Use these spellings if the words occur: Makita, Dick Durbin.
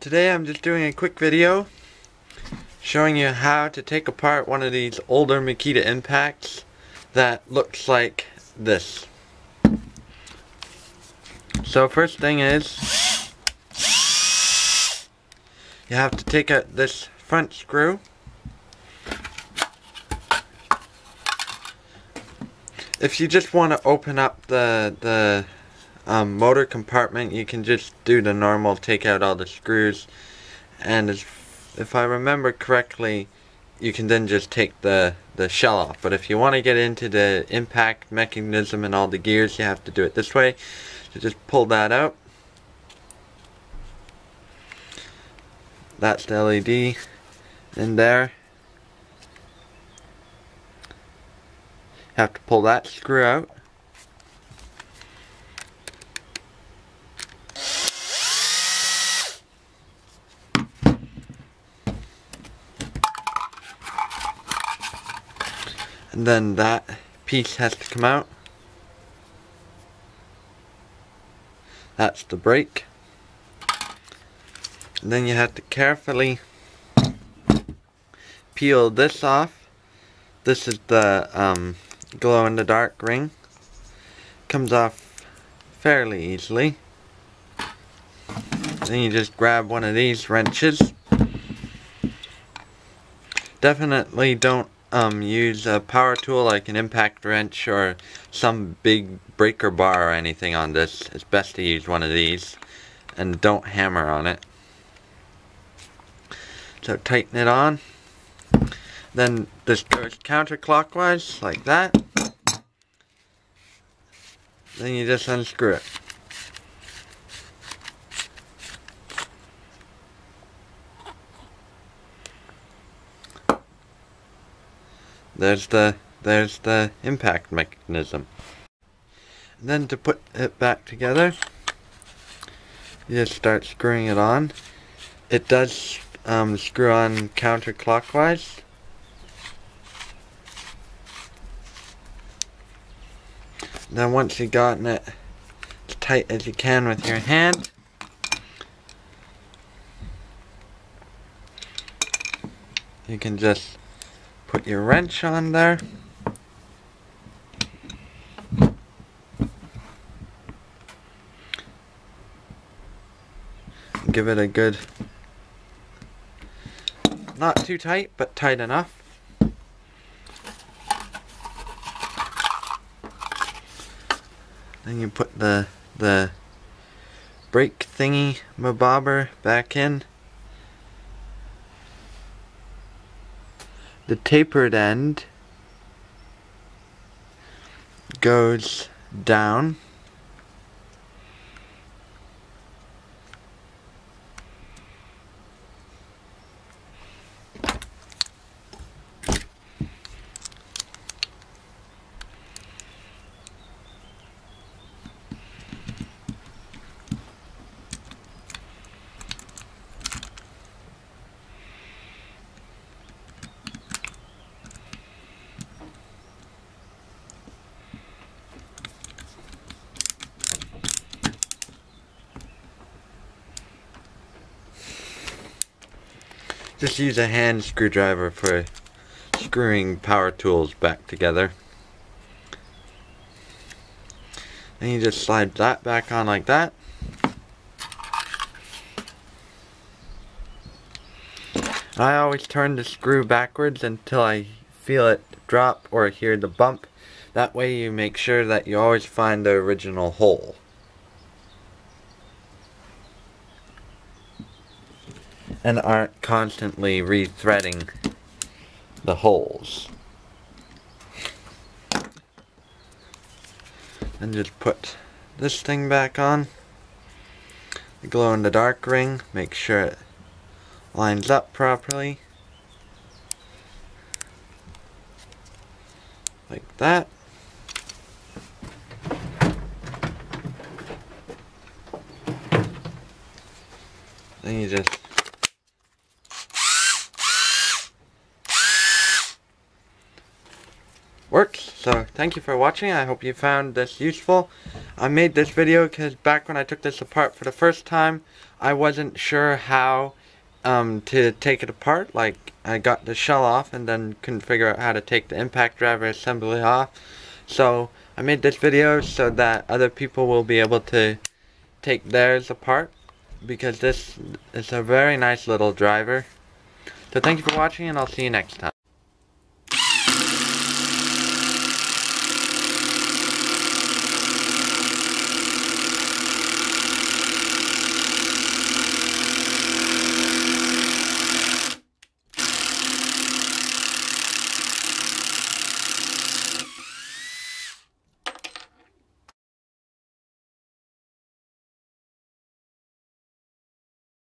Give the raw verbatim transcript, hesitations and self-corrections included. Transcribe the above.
Today I'm just doing a quick video showing you how to take apart one of these older Makita impacts that looks like this. So first thing is you have to take out this front screw. If you just want to open up the the Um, motor compartment, you can just do the normal, take out all the screws, and if, if I remember correctly, you can then just take the, the shell off. But if you want to get into the impact mechanism and all the gears, you have to do it this way. So just pull that out. That's the L E D in there. Have to pull that screw out. And then that piece has to come out. That's the brake. And then you have to carefully peel this off. This is the um, glow-in-the-dark ring. Comes off fairly easily. Then you just grab one of these wrenches. Definitely don't Um, use a power tool like an impact wrench or some big breaker bar or anything on this. It's best to use one of these, and don't hammer on it. So tighten it on. Then this goes counterclockwise like that. Then you just unscrew it. There's the, there's the impact mechanism. And then to put it back together, you just start screwing it on. It does um, screw on counterclockwise. Then once you've gotten it as tight as you can with your hand, you can just put your wrench on there. Give it a good, not too tight, but tight enough. Then you put the the brake thingy mabobber back in. The tapered end goes down. Just use a hand screwdriver for screwing power tools back together. And you just slide that back on like that. I always turn the screw backwards until I feel it drop or hear the bump. That way you make sure that you always find the original hole. And aren't constantly re-threading the holes. And just put this thing back on. The glow-in-the-dark ring, make sure it lines up properly. Like that. Then you just works. So thank you for watching. I hope you found this useful. I made this video because back when I took this apart for the first time, I wasn't sure how um, to take it apart. Like, I got the shell off and then couldn't figure out how to take the impact driver assembly off. So I made this video so that other people will be able to take theirs apart, because this is a very nice little driver. So thank you for watching, and I'll see you next time.